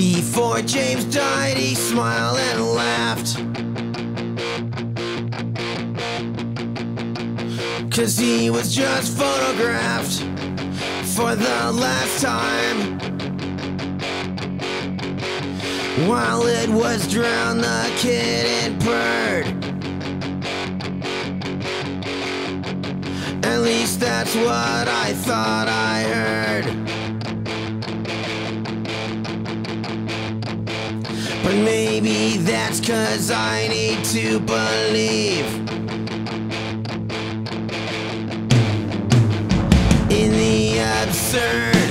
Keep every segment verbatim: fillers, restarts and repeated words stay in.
Before James died, he smiled and laughed, 'cause he was just photographed for the last time. While it was drowned, the kid had purred. At least that's what I thought I heard. But maybe that's 'cause I need to believe in the absurd.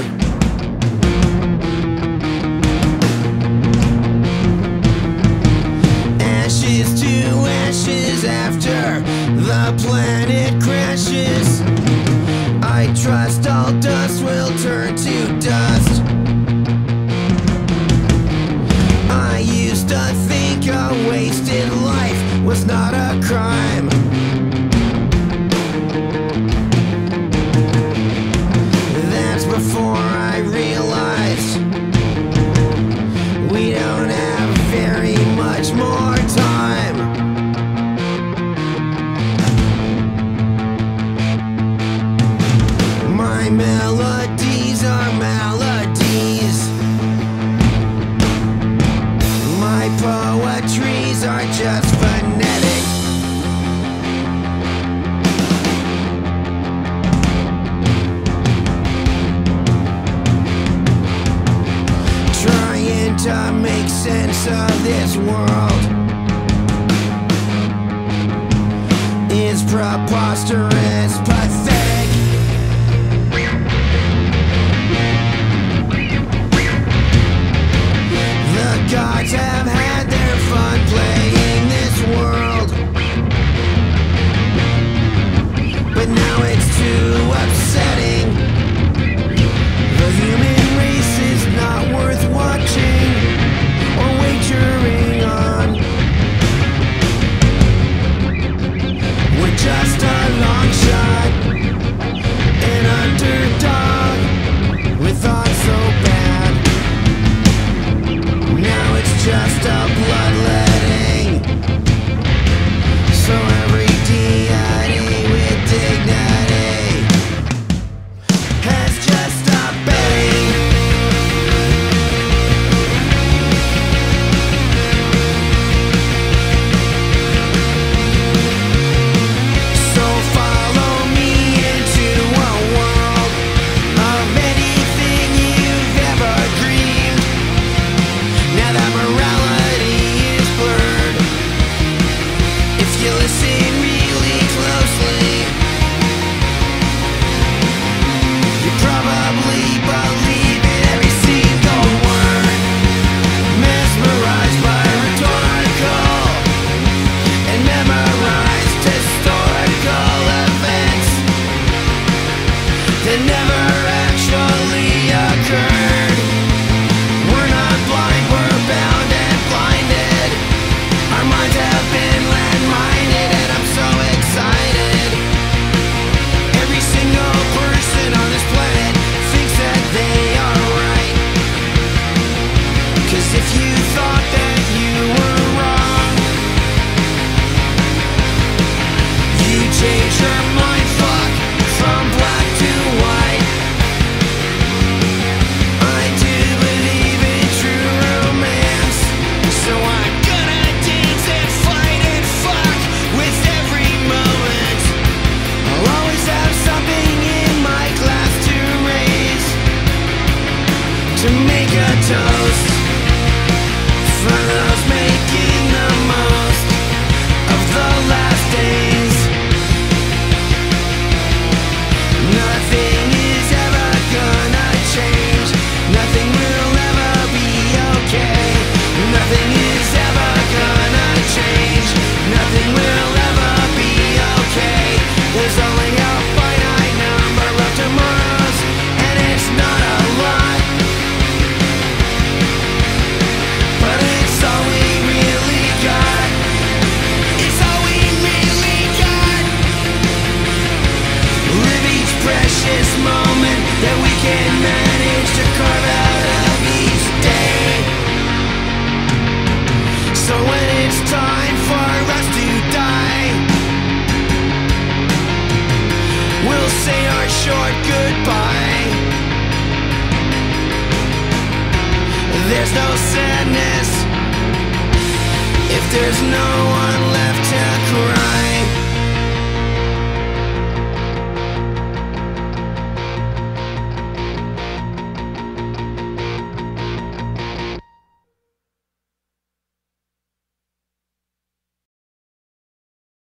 Ashes to ashes after the planet crashes. I trust all dust will turn to dust. I used to think a wasted life was not a crime. That's before I realized we don't have very much more time. My melodies are maladies. My poetries are just phonetic. Trying to make sense of this world is preposterous, pathetic. The gods have had their fun playing this world, but now it's too upsetting. The human race is not worth watching or wagering on. We're just a long shot, an underdog with thoughts so bad. Now it's just a bloodletting. So every deity with dignity has just a bedding. So follow me into a world of anything you've ever dreamed. Now that morality is blurred, if you listen really closely, you probably believe in every single word. Mesmerized by rhetorical and memorized historical events that never actually occurred. We're not blind, we're bound and blinded. Our minds have been landmined, and I'm so excited. Every single person on this planet thinks that they are right. 'Cause if you thought that you were wrong, you change your mind, fuck, from black to white. I do believe in true romance, so I'm gonna dance and fight and fuck with every moment. I'll always have something in my glass to raise, to make a toast for those making the most of the last days. Nothing is ever gonna change. Nothing will ever be okay. Nothing is ever gonna change. Nothing will ever be okay. There's only a finite number of tomorrows, and it's not a lot, but it's all we really got. It's all we really short goodbye. There's no sadness if there's no one left to cry.